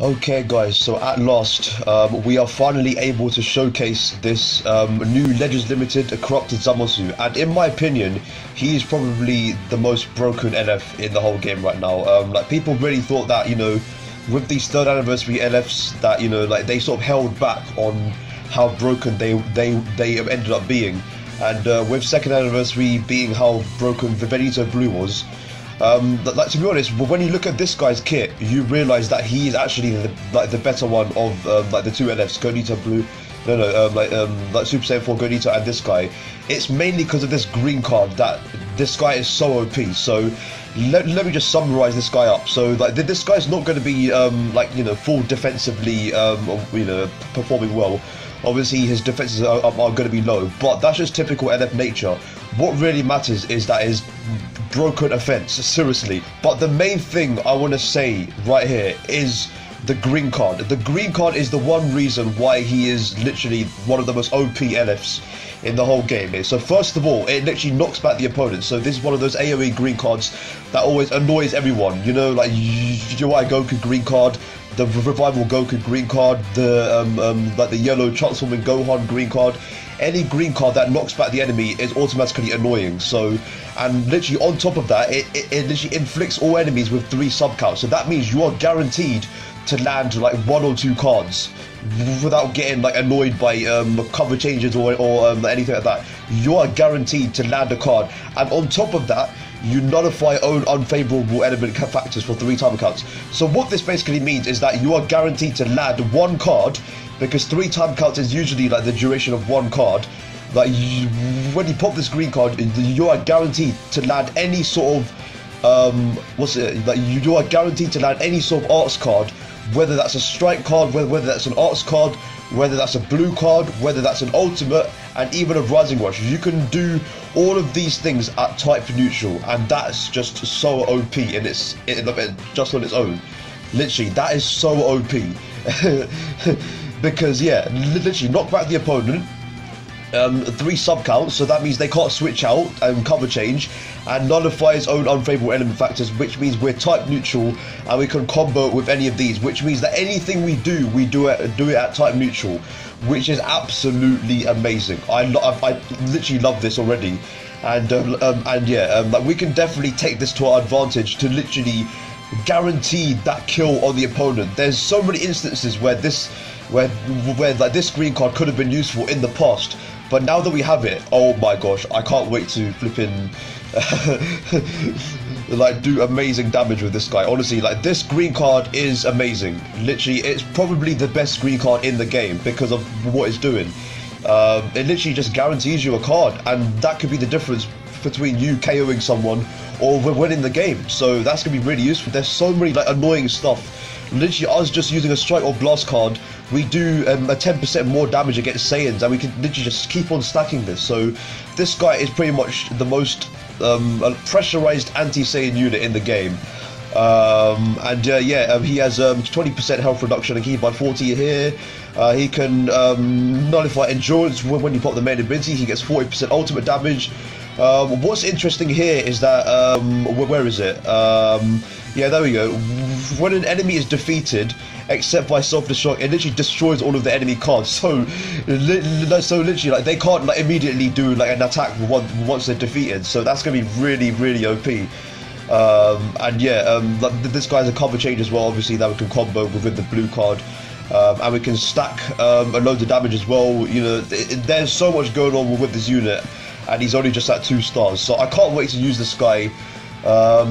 Okay guys, so at last we are finally able to showcase this new Legends Limited Corrupted Zamasu, and in my opinion he is probably the most broken LF in the whole game right now. Like, people really thought that, you know, with these third anniversary LFs that, you know, like, they sort of held back on how broken they ended up being, and with second anniversary being how broken Vivenito Blue was. Like, to be honest, when you look at this guy's kit, you realise that he is actually the better one of like the two LFs, Gonita Blue, like Super Saiyan 4 Gonita and this guy. It's mainly because of this green card that this guy is so OP. So let me just summarise this guy up. So like, this guy's not going to be like, you know, full defensively you know, performing well. Obviously his defenses are going to be low, but that's just typical LF nature. What really matters is that his broken offense, seriously. But the main thing I want to say right here is the green card. The green card is the one reason why he is literally one of the most OP LFs in the whole game here. So first of all, it literally knocks back the opponent. So this is one of those AoE green cards that always annoys everyone. You know, like UI Goku green card, the Revival Goku green card, the like the yellow transforming Gohan green card. Any green card that knocks back the enemy is automatically annoying. So, and literally on top of that, it literally inflicts all enemies with 3 sub counts. So that means you are guaranteed to land like 1 or 2 cards without getting like annoyed by cover changes or anything like that. You are guaranteed to land a card, and on top of that, you nullify own unfavourable element factors for 3 time counts. So what this basically means is that you are guaranteed to land 1 card, because 3 time counts is usually like the duration of 1 card. Like, when you pop this green card, you are guaranteed to land any sort of you are guaranteed to land any sort of arts card, whether that's a strike card, whether that's an arts card, whether that's a blue card, whether that's an ultimate, and even a rising rush. You can do all of these things at type neutral, and that's just so OP in its just on its own. Literally, that is so OP. Because yeah, literally knock back the opponent, 3 sub counts, so that means they can't switch out and cover change, and nullify his own unfavourable element factors, which means we're type neutral and we can combo with any of these, which means that anything we do it at type neutral, which is absolutely amazing. I literally love this already, and yeah, like, we can definitely take this to our advantage to literally guarantee that kill on the opponent. There's so many instances where this green card could have been useful in the past, but now that we have it, oh my gosh, I can't wait to flipping like do amazing damage with this guy. Honestly, like, this green card is amazing. Literally, it's probably the best green card in the game because of what it's doing. It literally just guarantees you a card, and that could be the difference between you KOing someone or winning the game. So that's gonna be really useful. There's so many like annoying stuff. Literally, us just using a strike or blast card, we do a 10% more damage against Saiyans, and we can literally just keep on stacking this. So this guy is pretty much the most pressurized anti-Saiyan unit in the game. He has 20% health reduction and keep by 40 here. He can nullify endurance when you pop the main ability. He gets 40% ultimate damage. What's interesting here is that where is it? Yeah, there we go. When an enemy is defeated, except by self-destruct, it literally destroys all of the enemy cards. So literally, like, they can't like immediately do like an attack once they're defeated. So that's gonna be really, really OP. This guy's a cover change as well, obviously, that we can combo within the blue card, and we can stack a load of damage as well. You know, there's so much going on with this unit, and he's only just at 2 stars, so I can't wait to use this guy.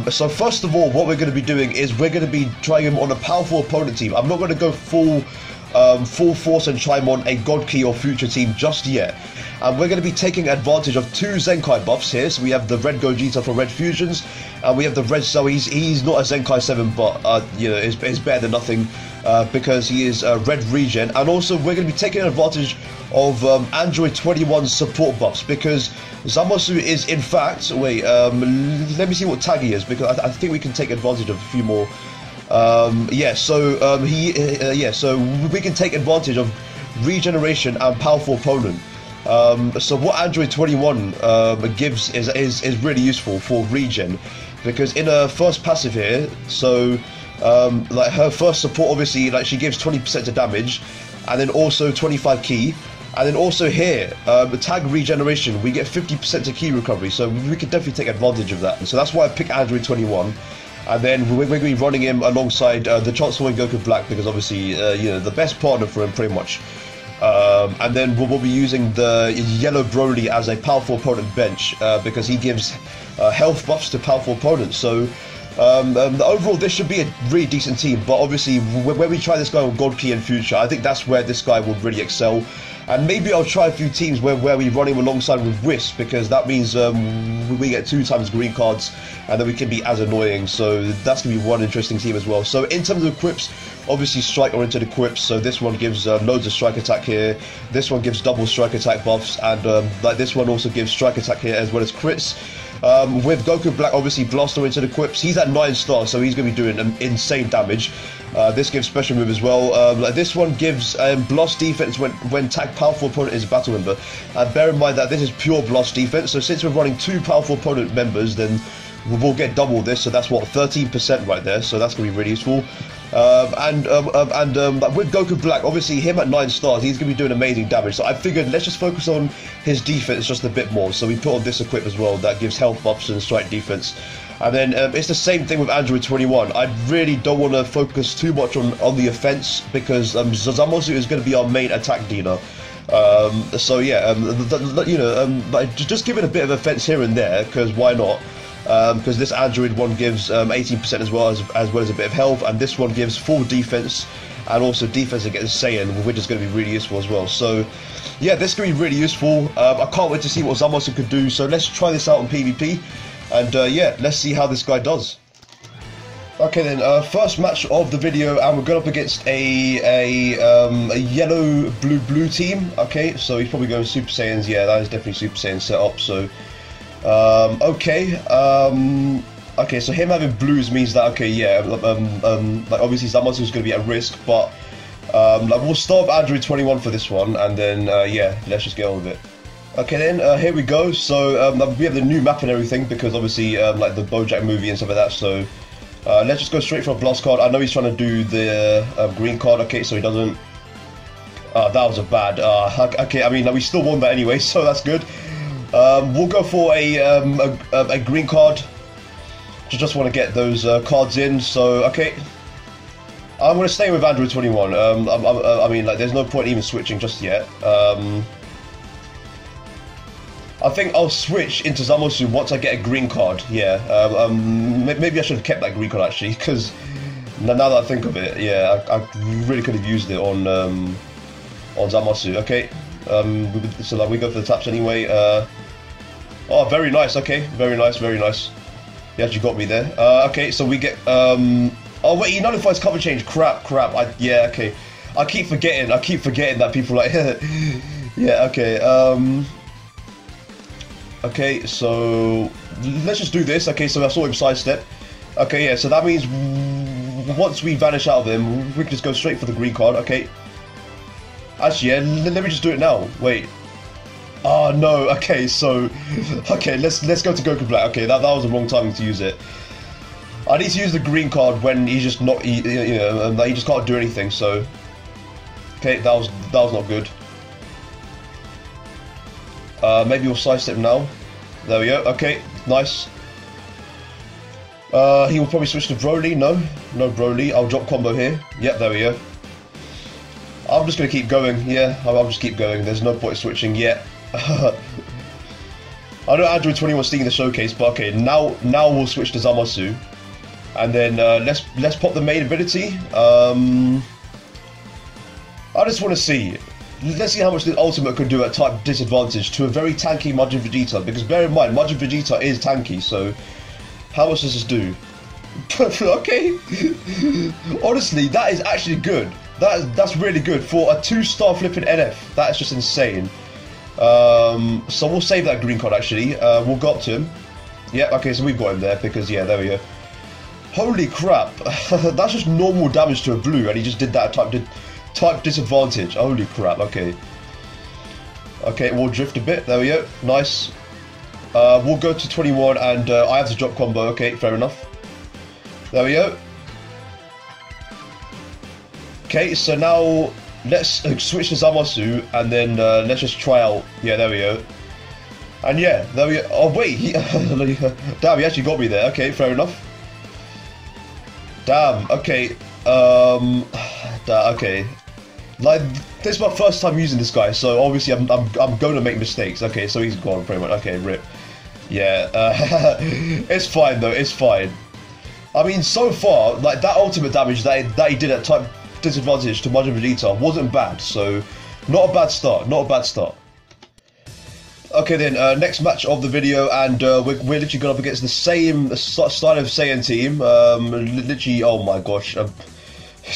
So first of all, what we're going to be doing is we're going to be trying him on a powerful opponent team. I'm not going to go full force and try him on a God Key or Future team just yet. And we're going to be taking advantage of 2 Zenkai buffs here. So we have the Red Gogeta for Red Fusions, and we have the Red. So he's not a Zenkai 7, but you know, it's better than nothing because he is Red Regen. And also we're going to be taking advantage of Android 21 support buffs, because Zamasu is in fact. Wait, let me see what tag he is, because I think we can take advantage of a few more. So we can take advantage of regeneration and powerful opponent. So what Android 21 gives is really useful for regen, because in a first passive here, so Like her first support, obviously, like she gives 20% to damage, and then also 25 ki. And then also here, the tag regeneration, we get 50% to key recovery, so we could definitely take advantage of that. So that's why I picked Android 21. And then we're going to be running him alongside the transforming Goku Black, because obviously, you know, the best partner for him pretty much. And then we'll be using the yellow Broly as a powerful opponent bench, because he gives health buffs to powerful opponents. So overall, this should be a really decent team, but obviously when we try this guy on Gold Key in future, I think that's where this guy will really excel. And maybe I'll try a few teams where we run him alongside with Wisp, because that means we get 2 times green cards, and then we can be as annoying. So that's going to be one interesting team as well. So in terms of equips, obviously strike-oriented equips. So this one gives loads of strike attack here. This one gives double strike attack buffs, and like this one also gives strike attack here as well as crits. With Goku Black, obviously blaster-oriented equips. He's at 9 stars, so he's going to be doing insane damage. This gives special move as well. Like this one gives blast defense when tag powerful opponent is a battle member. Bear in mind that this is pure blast defense, so since we're running 2 powerful opponent members, then we'll get double this, so that's what, 13% right there, so that's going to be really useful. With Goku Black, obviously him at 9 stars, he's going to be doing amazing damage, so I figured let's just focus on his defense just a bit more. So we put on this equip as well, that gives health buffs and strike defense. And then it's the same thing with Android 21. I really don't want to focus too much on the offense, because Zamasu is going to be our main attack dealer. So yeah, you know, like, just give it a bit of offense here and there, because why not? Because this Android one gives 18% as well as a bit of health, and this one gives full defense and also defense against Saiyan, which is going to be really useful as well. So yeah, this is going to be really useful. I can't wait to see what Zamasu could do, so let's try this out on PvP, and yeah, let's see how this guy does. Okay then, first match of the video, and we're going up against a yellow blue team. Okay, so he's probably going Super Saiyans. Yeah, that is definitely Super Saiyan set up, so okay, so him having blues means that, okay, yeah, like obviously Zamasu's going to be at risk, but like we'll start with Android 21 for this one, and then yeah, let's just get on with it. Okay then, here we go. So we have the new map and everything, because obviously like the BoJack movie and stuff like that, so let's just go straight for a blast card. I know he's trying to do the green card, okay, so he doesn't. That was a bad, okay, I mean, like, we still won that anyway, so that's good. We'll go for a green card. Just want to get those cards in. So okay, I'm gonna stay with Android 21. I mean, like, there's no point even switching just yet. I think I'll switch into Zamasu once I get a green card. Yeah. Maybe I should have kept that green card actually, because now that I think of it, yeah, I really could have used it on Zamasu. Okay. So like we go for the taps anyway. Oh, very nice. Okay, very nice, very nice. He actually got me there. Okay, so we get. Oh wait, he nullifies cover change. Crap. Yeah, okay. I keep forgetting that people like. Yeah, okay. Okay, so let's just do this. Okay, so I saw him sidestep. Okay, yeah. So that means once we vanish out of him, we can just go straight for the green card. Okay. Actually, yeah, let me just do it now. Wait. Oh, no. Okay, so... Okay, let's go to Goku Black. Okay, that was the wrong timing to use it. I need to use the green card when he's just not... you know, he just can't do anything, so... Okay, that was not good. Maybe we'll sidestep now. There we go. Okay, nice. He will probably switch to Broly. No Broly. I'll drop combo here. Yep, there we go. I'm just going to keep going, yeah, I'll just keep going, there's no point switching yet. I know Android 21 was stealing the showcase, but okay, now we'll switch to Zamasu. And then let's pop the main ability. I just want to see. Let's see how much the ultimate could do at type disadvantage to a very tanky Majin Vegeta, because bear in mind, Majin Vegeta is tanky, so how much does this do? Okay, honestly, that is actually good. That's really good for a 2-star flipping LF. That is just insane. So we'll save that green card actually. We'll go up to him. Yeah, okay, so we've got him there because, yeah, there we go. Holy crap, that's just normal damage to a blue, and he just did that at type disadvantage. Holy crap, okay. Okay, we'll drift a bit. There we go, nice. We'll go to 21, and I have to drop combo. Okay, fair enough. There we go. Okay, so now let's switch to Zamasu and then let's just try out. Yeah, there we go. And yeah, there we go. Oh wait, he damn, he actually got me there. Okay, fair enough. Damn. Okay. Okay. Like, this is my first time using this guy, so obviously I'm going to make mistakes. Okay, so he's gone pretty much. Okay, rip. Yeah. It's fine though. It's fine. I mean, so far, like, that ultimate damage that he did at type disadvantage to Majin Vegeta wasn't bad, so not a bad start, not a bad start. Okay then, next match of the video, and we're literally going up against the same style of Saiyan team, literally, oh my gosh,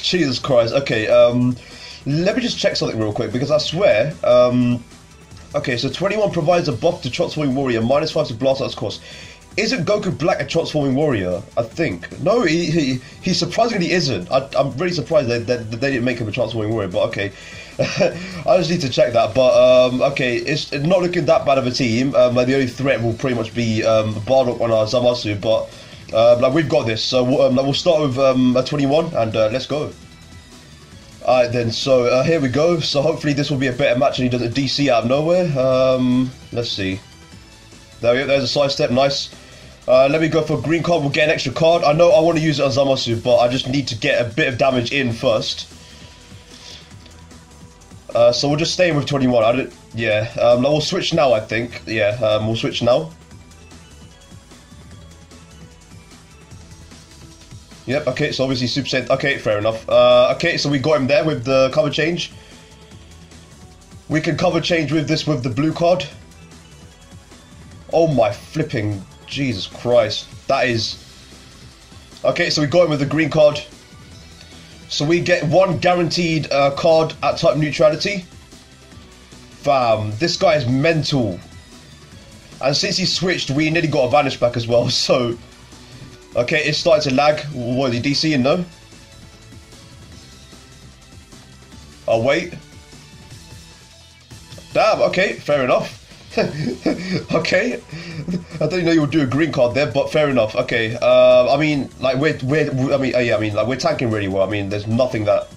Jesus Christ. Okay, let me just check something real quick, because I swear, okay, so 21 provides a buff to Transforming Warrior, -5 to Blast Out's cost. Isn't Goku Black a Transforming Warrior? I think. No, he surprisingly isn't. I'm really surprised that they didn't make him a Transforming Warrior, but okay. I just need to check that, but okay, it's not looking that bad of a team. Like, the only threat will pretty much be Bardock on our Zamasu, but like, we've got this. So like, we'll start with a 21, and let's go. Alright then, so here we go. So hopefully this will be a better match and he does a DC out of nowhere. Let's see. There we go, there's a sidestep, nice. Let me go for a green card, we'll get an extra card. I know I want to use it on Zamasu, but I just need to get a bit of damage in first. So we'll just stay with 21, I don't, yeah. No, we'll switch now, I think. Yeah, we'll switch now. Yep, okay, so obviously Super Saiyan, okay, fair enough. Okay, so we got him there with the cover change. We can cover change with this with the blue card. Oh my flipping Jesus Christ, that is... Okay, so we got him with the green card. So we get one guaranteed card at type neutrality. Fam, this guy is mental. And since he switched, we nearly got a vanish back as well, so... Okay, it's starting to lag. What, is he DCing, no? Oh, wait. Damn, okay, fair enough. Okay, I didn't know you would do a green card there, but fair enough. Okay, I mean, like we're tanking really well. I mean, there's nothing that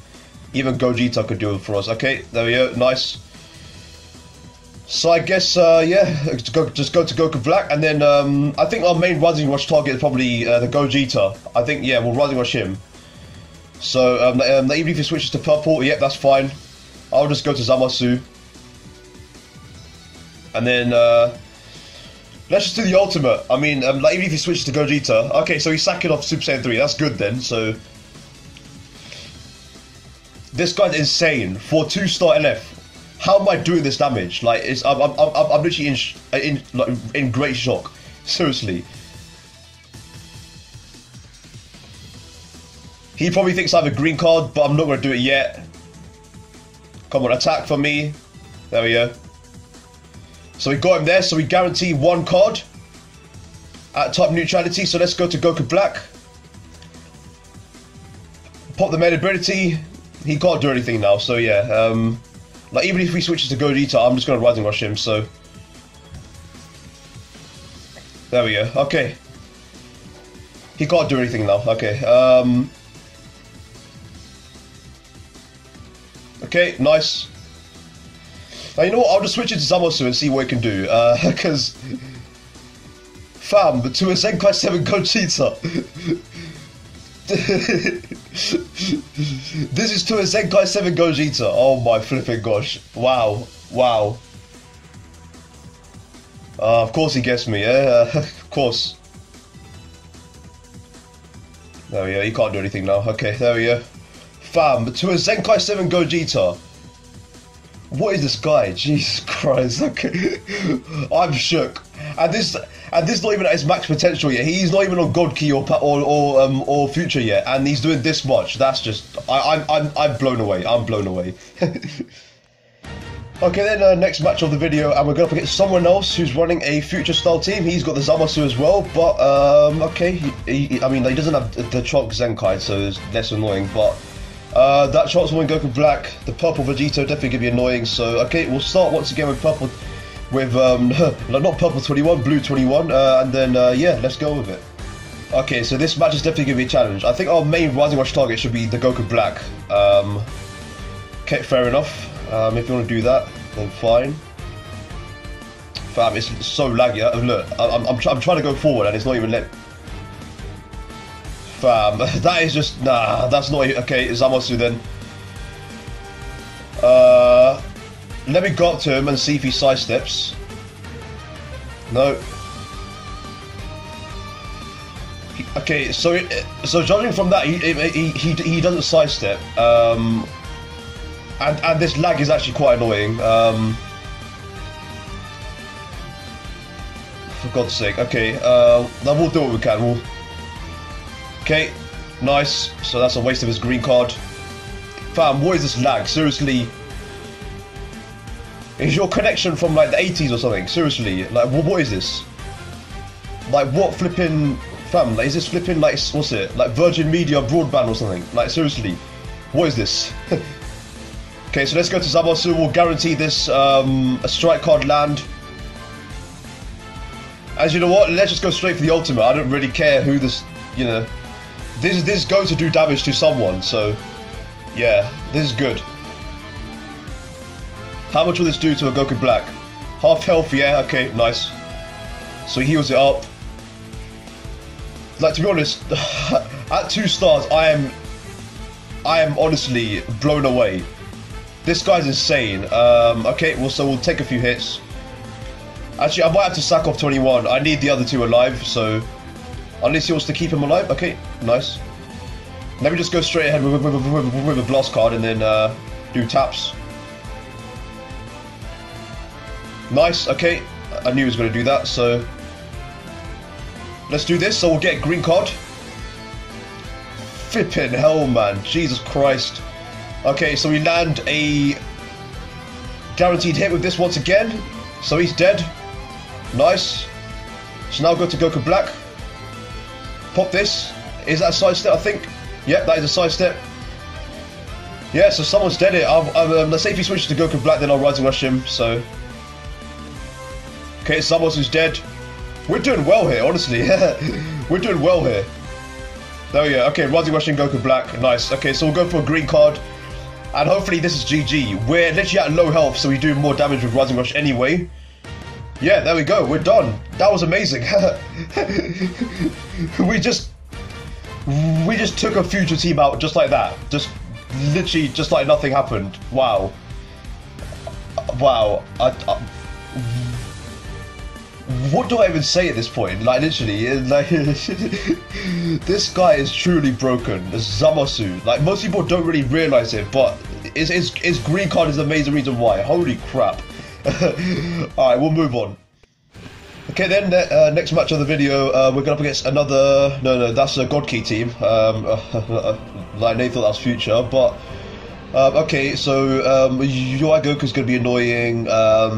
even Gogeta could do for us. Okay, there we go, nice. So I guess yeah, just go to Goku Black, and then I think our main Rising Rush target is probably the Gogeta. I think, yeah, we'll Rising Rush him. So even if he switches to purple, yep, that's fine. I'll just go to Zamasu. And then, let's just do the ultimate. I mean, like, even if he switches to Gogeta. Okay, so he's sacking off Super Saiyan 3. That's good then, so... This guy's insane. For 2-star LF. How am I doing this damage? Like, it's, I'm literally in great shock. Seriously. He probably thinks I have a green card, but I'm not going to do it yet. Come on, attack for me. There we go. So we got him there, so we guarantee one card at type neutrality. So let's go to Goku Black. Pop the main ability. He can't do anything now, so yeah. Like, even if he switches to Gogeta, I'm just going to Rising Rush him, so... There we go, okay. He can't do anything now, okay. Okay, nice. Now, you know what, I'll just switch it to Zamasu and see what it can do, because... Fam, to a Zenkai 7 Gogeta! This is to a Zenkai 7 Gogeta! Oh my flipping gosh. Wow. Wow. Of course he gets me, yeah? Of course. There we go, he can't do anything now. Okay, there we go. Fam, to a Zenkai 7 Gogeta! What is this guy? Jesus Christ! Okay, I'm shook. And this not even at his max potential yet. He's not even on God Key or Future yet, and he's doing this much. That's just I'm blown away. I'm blown away. Okay, then next match of the video, and we're going up against someone else who's running a Future style team. He's got the Zamasu as well, but okay. I mean, he doesn't have the Trunks Zenkai, so it's less annoying, but. That Transforming Goku Black, the purple Vegito definitely gonna be annoying, so okay, we'll start once again with purple, with, not purple 21, blue 21, and then, yeah, let's go with it. Okay, so this match is definitely going to be a challenge. I think our main Rising Rush target should be the Goku Black. Okay, fair enough. If you want to do that, then fine. Fam, it's so laggy. Look, I'm trying to go forward and it's not even let. Fam, that is just, nah, that's not, okay, Zamasu then. Let me go up to him and see if he sidesteps. No. Okay, so judging from that, he doesn't sidestep. And this lag is actually quite annoying. For God's sake, okay, then we'll do what we can. Okay, nice. So that's a waste of his green card. Fam, what is this lag? Seriously. Is your connection from like the 80s or something? Seriously, like what is this? Like what flipping, fam, like is this flipping like, what's it? Like Virgin Media broadband or something? Like seriously, what is this? Okay, so let's go to Zamasu. We'll guarantee this a strike card land. As you know what, let's just go straight for the ultimate. I don't really care who this, you know, this is going to do damage to someone. So yeah, this is good. How much will this do to a Goku Black? Half health, yeah, okay, nice. So he heals it up. Like, to be honest, at 2 stars, I am honestly blown away. This guy's insane. Okay, well, so we'll take a few hits. Actually, I might have to sack off 21. I need the other two alive, so... Unless he wants to keep him alive. Okay, nice. Let me just go straight ahead with a blast card and then do taps. Nice, okay. I knew he was going to do that, so... Let's do this, so we'll get green card. Flippin' hell, man. Jesus Christ. Okay, so we land a... guaranteed hit with this once again. So he's dead. Nice. So now go to Goku Black. Pop this. Is that a sidestep, I think? Yep, that is a sidestep. Yeah, so someone's dead here. Let's say if he switches to Goku Black, then I'll Rising Rush him, so... Okay, someone who's dead. We're doing well here, honestly. We're doing well here. There we go. Okay, Rising Rush and Goku Black. Nice. Okay, so we'll go for a green card. And hopefully this is GG. We're literally at low health, so we do more damage with Rising Rush anyway. Yeah, there we go. We're done. That was amazing. We just took a future team out just like that. Just literally just like nothing happened. Wow. Wow. What do I even say at this point? Like literally, like this guy is truly broken. Zamasu. Like most people don't really realize it, but his green card is the major reason why. Holy crap! All right, we'll move on. Okay, then next match of the video, we're going up against another. No, that's a God Key team. Like Nathan thought that was Future, but. Okay, so UI Goku's going to be annoying.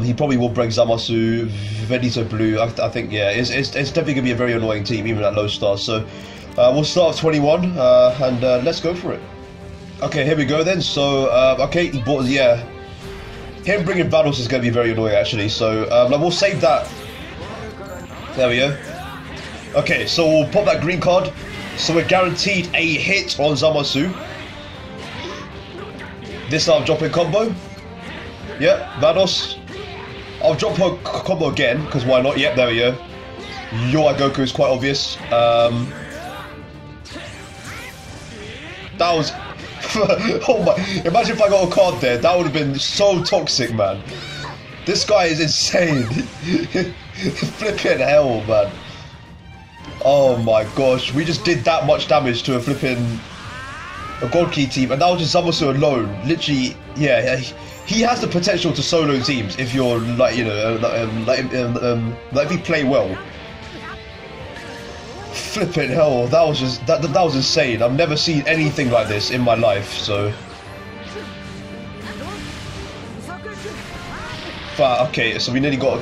He probably will break Zamasu, Vegito Blue. I think, yeah, it's definitely going to be a very annoying team, even at low stars. So we'll start with 21 and let's go for it. Okay, here we go then. So, okay, but yeah, him bringing Vados is going to be very annoying actually. So like, we'll save that. There we go. Okay, so we'll pop that green card. So we're guaranteed a hit on Zamasu. This I'll drop a combo. Yep, Vados. I'll drop her combo again, because why not? Yep, there we go. UI Goku is quite obvious. That was... oh my... Imagine if I got a card there. That would have been so toxic, man. This guy is insane. Flipping hell, man. Oh my gosh. We just did that much damage to a flipping... a God Key team, and that was just Zamasu alone. Literally, yeah, he has the potential to solo teams if you're like, you know, like if you play well. Flipping hell, that was just that was insane. I've never seen anything like this in my life. So, but, okay, so we nearly got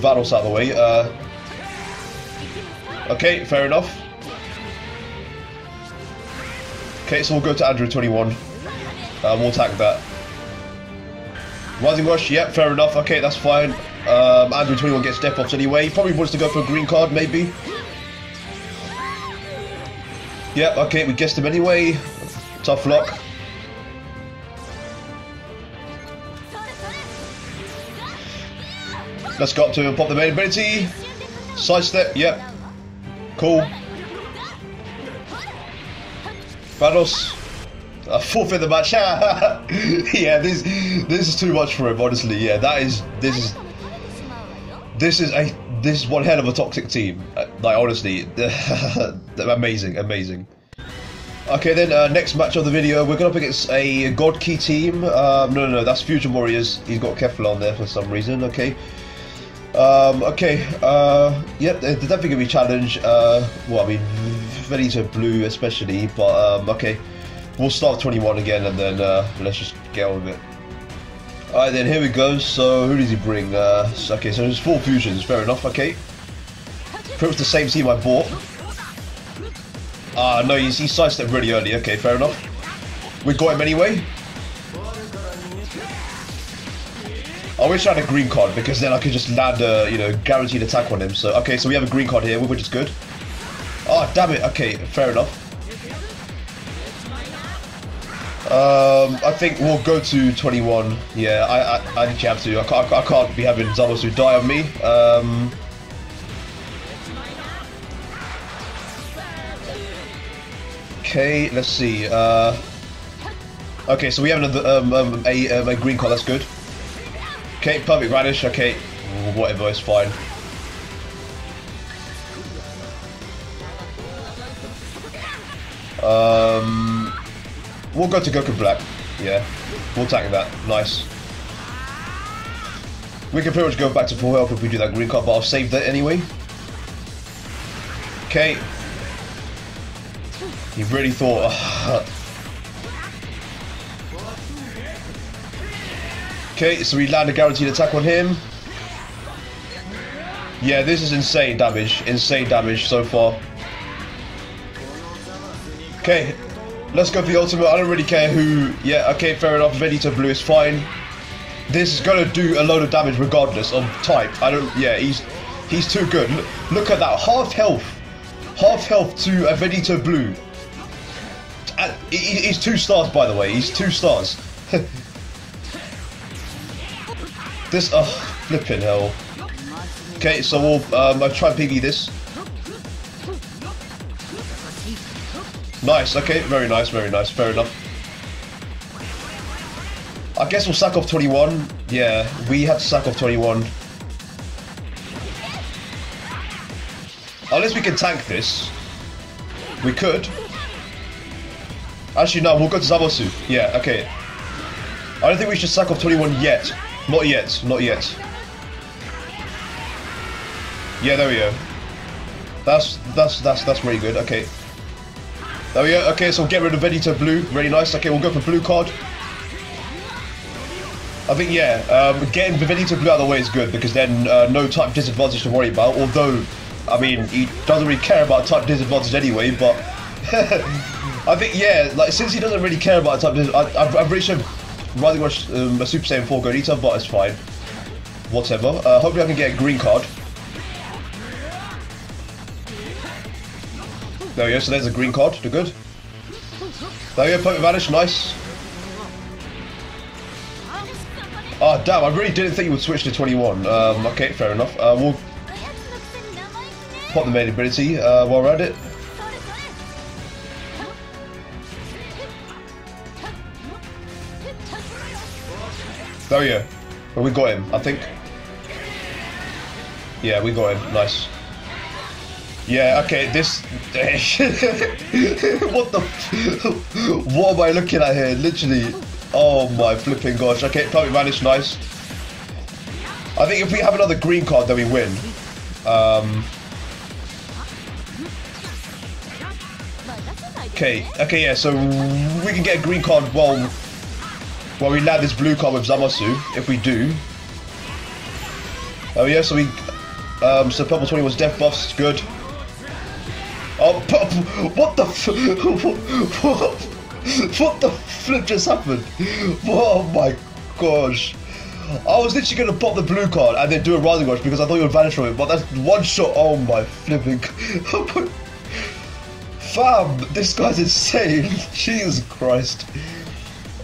Vados out of the way. Okay, fair enough. Okay, so we'll go to Android 21. We'll attack that. Rising Rush, yep, fair enough. Okay, that's fine. Android 21 gets step-offs anyway. He probably wants to go for a green card, maybe. Yep, okay, we guessed him anyway. Tough luck. Let's go up to him and pop the main ability. Sidestep, yep. Cool. Vados. Forfeit the match. Yeah, this is too much for him, honestly. Yeah, that is this is one hell of a toxic team. Like honestly, amazing. Okay, then next match of the video, we're going up against a God Key team. No, that's Future Warriors. He's got Kefla on there for some reason. Okay. Yep, they're definitely going to be challenged. Well, I mean, Vivenito Blue especially, but okay. We'll start 21 again, and then let's just get on with it. Alright then, here we go. So who does he bring? Okay, so there's 4 fusions, fair enough, okay. Pretty much the same team I bought. Ah, no, he sidestepped really early, okay, fair enough. We got him anyway. I wish I had a green card, because then I could just land a, you know, guaranteed attack on him. So, okay, so we have a green card here, which is good. Ah, damn it, okay, fair enough. I think we'll go to 21. Yeah, I think you have to. I can't be having Zamasu die on me. Okay, let's see. Okay, so we have another a green card. That's good. Okay, perfect radish. Okay, whatever, it's fine. We'll go to Goku Black, yeah, we'll tank that, nice. We can pretty much go back to full health if we do that green card, but I'll save that anyway. Okay. He really thought... Okay, so we land a guaranteed attack on him. Yeah, this is insane damage so far. Okay. Let's go for the ultimate. I don't really care who... Yeah, okay, fair enough. Vegito Blue is fine. This is going to do a load of damage regardless of type. I don't... Yeah, he's too good. Look at that. Half health. Half health to a Vegito Blue. And he's 2 stars, by the way. He's 2 stars. This... Oh, flipping hell. Okay, so we'll... I'll try and PV this. Nice, okay, very nice, fair enough. I guess we'll sack off 21. Yeah, we had to sack off 21. Unless we can tank this. We could. Actually, no, we'll go to Zamasu. Yeah, okay. I don't think we should sack off 21 yet. Not yet, not yet. Yeah, there we go. That's really good, okay. There we go, okay, so we'll get rid of Vegito Blue, really nice, okay, we'll go for blue card. I think, yeah, getting Vegito Blue out of the way is good, because then no type disadvantage to worry about, although, I mean, he doesn't really care about type disadvantage anyway, but... I think, yeah, like, since he doesn't really care about type disadvantage, I'm pretty sure rather watch a Super Saiyan 4 Gonita, but it's fine. Whatever, hopefully I can get a green card. There we go, so there's a green card, they're good. There we go, perfect vanish, nice. Oh damn, I really didn't think you would switch to 21. Okay, fair enough. We'll pop the main ability while we're at it. There we go. Well, we got him, I think. Yeah, we got him, nice. Yeah, okay, this... What the... What am I looking at here? Literally... Oh my flipping gosh. Okay, probably managed, nice. I think if we have another green card, then we win. Okay, yeah, so we can get a green card while we land this blue card with Zamasu, if we do. Oh yeah, so we... so purple 20 was death buffs, good. Oh, what the f... What the flip just happened? Oh my gosh. I was literally going to pop the blue card and then do a rising rush because I thought you would vanish from it, but that's one shot. Oh my flipping... fam, this guy's insane. Jesus Christ.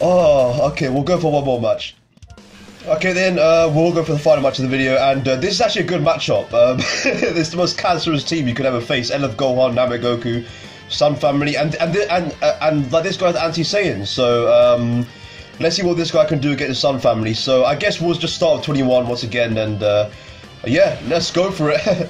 Oh, okay, we'll go for one more match. Okay then, we'll go for the final match of the video, and this is actually a good matchup. It's the most cancerous team you could ever face. LF Gohan, Namek Goku, Sun Family, and like this guy's anti-Saiyan. So let's see what this guy can do against the Sun Family. So I guess we'll just start with 21 once again, and yeah, let's go for it.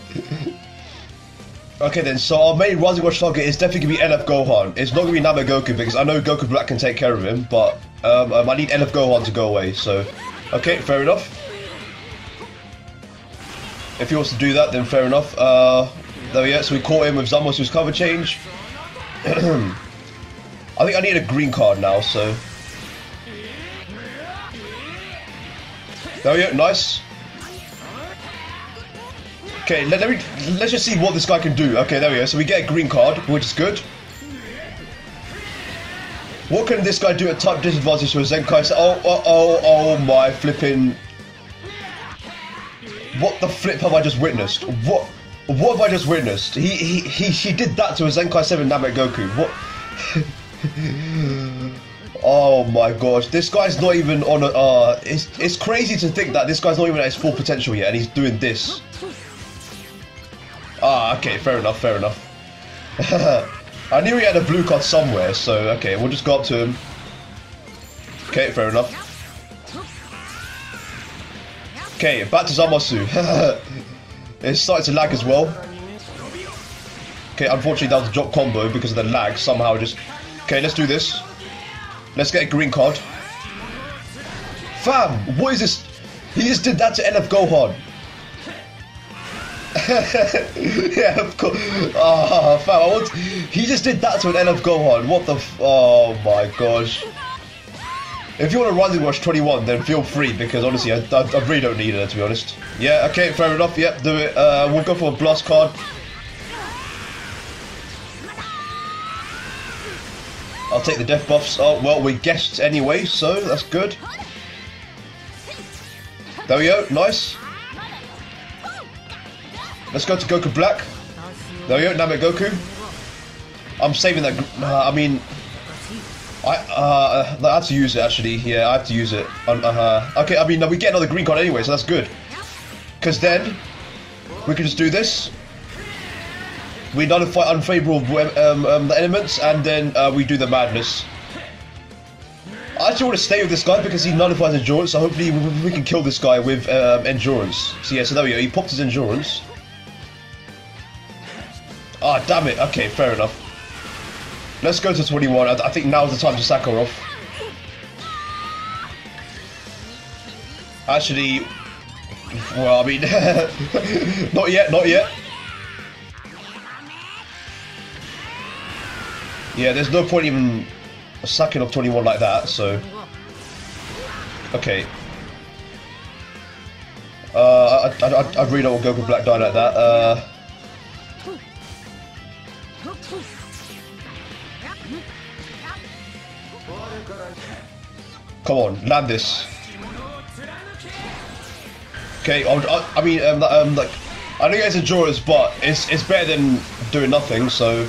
Okay then, so our main Rising Watch target is definitely going to be LF Gohan. It's not going to be Namek Goku because I know Goku Black can take care of him, but I need LF Gohan to go away, so... Okay, fair enough. If he wants to do that, then fair enough. There we go, so we caught him with Zamasu's cover change. I think I need a green card now, so... There we go, nice. Okay, let's just see what this guy can do. Okay, there we go. So we get a green card, which is good. What can this guy do at type disadvantage to a Zenkai? So, oh my flipping... What the flip have I just witnessed? What have I just witnessed? He did that to a Zenkai 7 Namek Goku. What? Oh my gosh, this guy's not even on a... it's crazy to think that this guy's not even at his full potential yet, and he's doing this. Ah, okay, fair enough, fair enough. I knew he had a blue card somewhere, so okay, we'll just go up to him. Okay, fair enough. Okay, back to Zamasu. It's starting to lag as well. Okay, unfortunately that was a drop combo because of the lag, somehow just... Okay, let's do this. Let's get a green card. Fam, what is this? He just did that to LF Gohan. Yeah, of course. Ah, fam, he just did that to an LF Gohan. What the f... Oh my gosh. If you want to Rising Watch 21, then feel free, because honestly, I really don't need it, to be honest. Yeah, okay, fair enough. Yep, do it. We'll go for a blast card. I'll take the death buffs. Oh, well, we guessed anyway, so that's good. There we go. Nice. Let's go to Goku Black. There we go, Namek Goku. I'm saving that. I have to use it actually. Yeah, I have to use it. Okay, I mean, we get another green card anyway, so that's good. Because then, we can just do this. We nullify unfavorable the elements, and then we do the madness. I actually want to stay with this guy because he nullifies endurance, so hopefully we can kill this guy with endurance. So yeah, so there we go, he popped his endurance. Ah, oh, damn it. Okay, fair enough. Let's go to 21. I think now's the time to sack her off. Actually, well, I mean, not yet, not yet. Yeah, there's no point even sacking off 21 like that, so... Okay. I really don't want Goku Black die like that. Come on, land this. Okay, like, I know you guys enjoy this, but it's better than doing nothing. So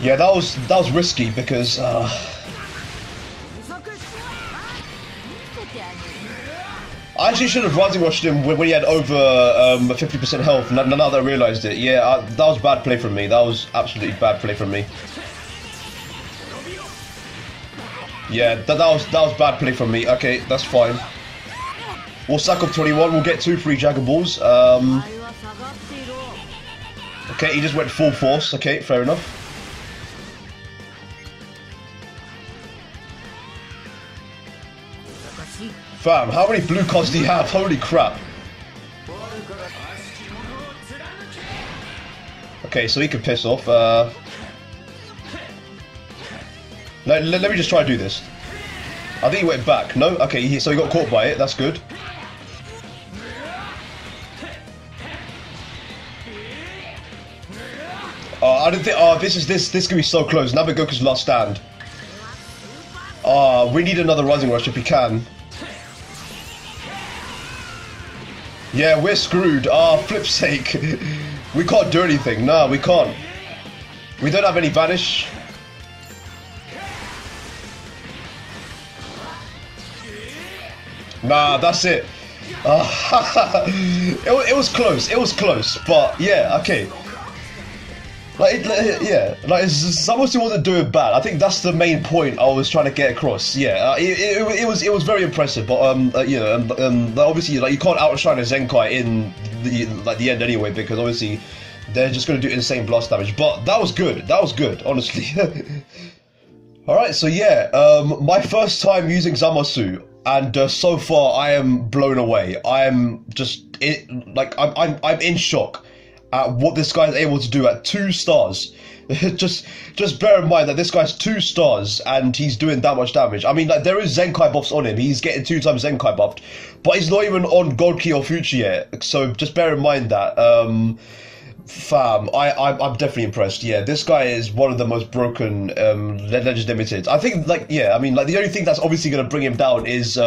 yeah, that was risky because. I actually should have Rising Watched him when he had over 50% health, now that I realised it. Yeah, that was bad play from me. That was absolutely bad play from me. Yeah, that was bad play from me. Okay, that's fine. We'll sack up 21, we'll get two free Dragon Balls. Okay, he just went full force. Okay, fair enough. Fam, how many blue cards do you have? Holy crap. Okay, so he can piss off. Let me just try to do this. I think he went back. No? Okay, so he got caught by it. That's good. I don't think... Oh, this could be so close. Namek Goku's last stand. We need another Rising Rush if we can. Yeah, we're screwed. Flip's sake. We can't do anything. No, we can't. We don't have any vanish. Nah, that's it. It was close. It was close, but yeah, okay. Like Zamasu wasn't doing bad. I think that's the main point I was trying to get across. Yeah, it was very impressive, but you know, obviously, like, you can't outshine a Zenkai in the the end anyway, because obviously they're just going to do insane blast damage. But that was good. That was good, honestly. All right, so yeah, my first time using Zamasu. And so far, I am blown away. I am just I'm in shock at what this guy is able to do at 2 stars. just bear in mind that this guy's 2 stars and he's doing that much damage. I mean, like, there is Zenkai buffs on him. He's getting 2 times Zenkai buffed, but he's not even on Gold Key or Future yet. So just bear in mind that. Fam, I'm definitely impressed. Yeah, this guy is one of the most broken Legends Limited. I think, like, yeah, I mean, like, the only thing that's obviously going to bring him down is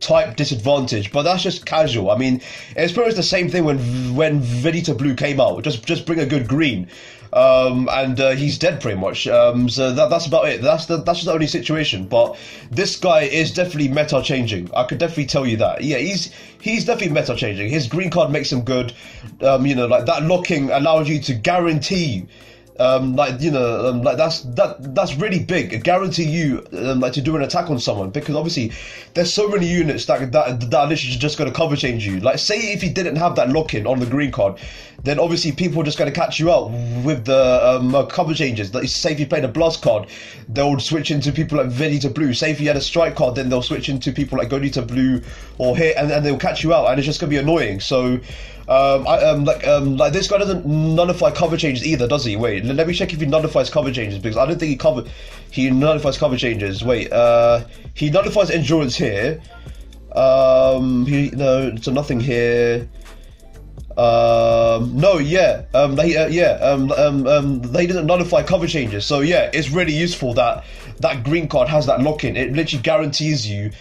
type disadvantage, but that's just casual. I mean, it's pretty much the same thing when Vegito Blue came out. Just bring a good green, and he's dead pretty much. So that's about it. That's just the only situation. But this guy is definitely meta changing. I could definitely tell you that. Yeah, he's definitely meta changing. His green card makes him good. You know, like, that locking allows you to guarantee. Like, you know, like, that's really big. I guarantee you, like, to do an attack on someone, because obviously there's so many units that are literally just going to cover change you. Like, say if you didn't have that lock-in on the green card, then obviously people are just going to catch you out with the cover changes. Like, say if you played a blast card, they'll switch into people like Vegeta Blue. Say if you had a strike card, then they'll switch into people like Gonita Blue or Hit, and they'll catch you out, and it's just going to be annoying. So. Like this guy doesn't nullify cover changes either, does he? Wait, let me check if he nullifies cover changes, because I don't think he nullifies cover changes. Wait, he nullifies endurance here. No, so nothing here. No, yeah, they didn't nullify cover changes. So yeah, it's really useful that that green card has that lock-in. It literally guarantees you.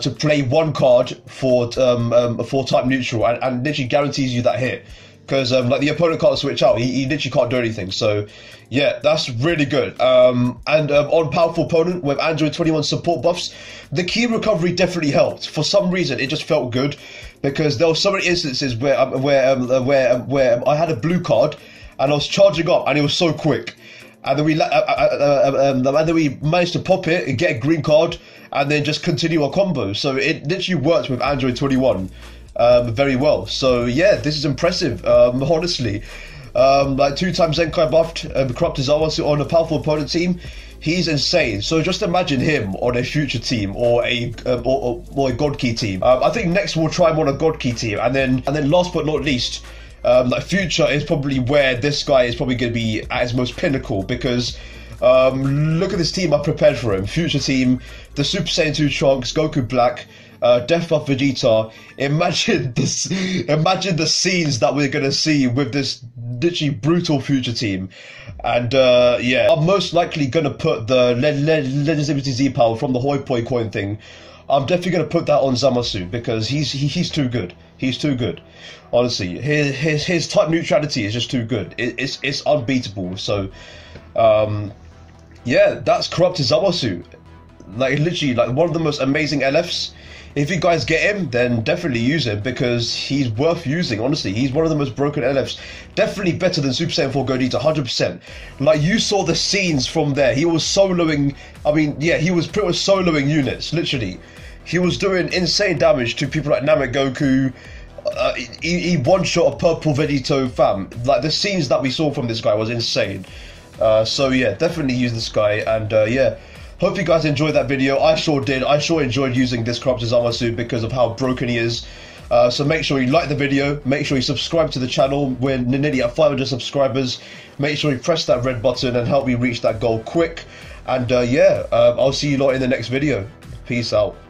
To play 1 card for type neutral, and literally guarantees you that hit, because like, the opponent can't switch out. He literally can't do anything. So yeah, that's really good. And on powerful opponent with Android 21 support buffs, the key recovery definitely helped. For some reason, it just felt good, because there were so many instances where I had a blue card and I was charging up, and it was so quick. And then we managed to pop it and get a green card, and then just continue our combo. So it literally works with Android 21 very well. So yeah, this is impressive, honestly. Like, 2 times Zenkai buffed, Corrupted Zamasu on a powerful opponent team, he's insane. So just imagine him on a Future team or a God Key team. I think next we'll try him on a God Key team, and then last but not least. Like, Future is probably where this guy is probably going to be at his most pinnacle, because look at this team I prepared for him. Future team, the Super Saiyan 2 Trunks, Goku Black, Death of Vegeta. Imagine this. Imagine the scenes that we're going to see with this literally brutal Future team. And yeah, I'm most likely going to put the Legends Limited Z Power from the Hoi Poi coin thing. I'm definitely going to put that on Zamasu, because he's too good. He's too good. Honestly, his type neutrality is just too good. It's unbeatable. So, yeah, that's Corrupted Zamasu. Like, literally, like, one of the most amazing LFs. If you guys get him, then definitely use him, because he's worth using. Honestly, he's one of the most broken LFs. Definitely better than Super Saiyan 4 Gonita, 100%. Like, you saw the scenes from there. He was soloing. I mean, yeah, he was pretty much soloing units. Literally, he was doing insane damage to people like Namek Goku. He one-shot a purple Vegito, fam. Like, the scenes that we saw from this guy was insane. So yeah, definitely use this guy, and yeah. Hope you guys enjoyed that video. I sure did. I sure enjoyed using this Corrupted Zamasu because of how broken he is. So make sure you like the video. Make sure you subscribe to the channel. We're nearly at 500 subscribers. Make sure you press that red button and help me reach that goal quick. And yeah, I'll see you lot in the next video. Peace out.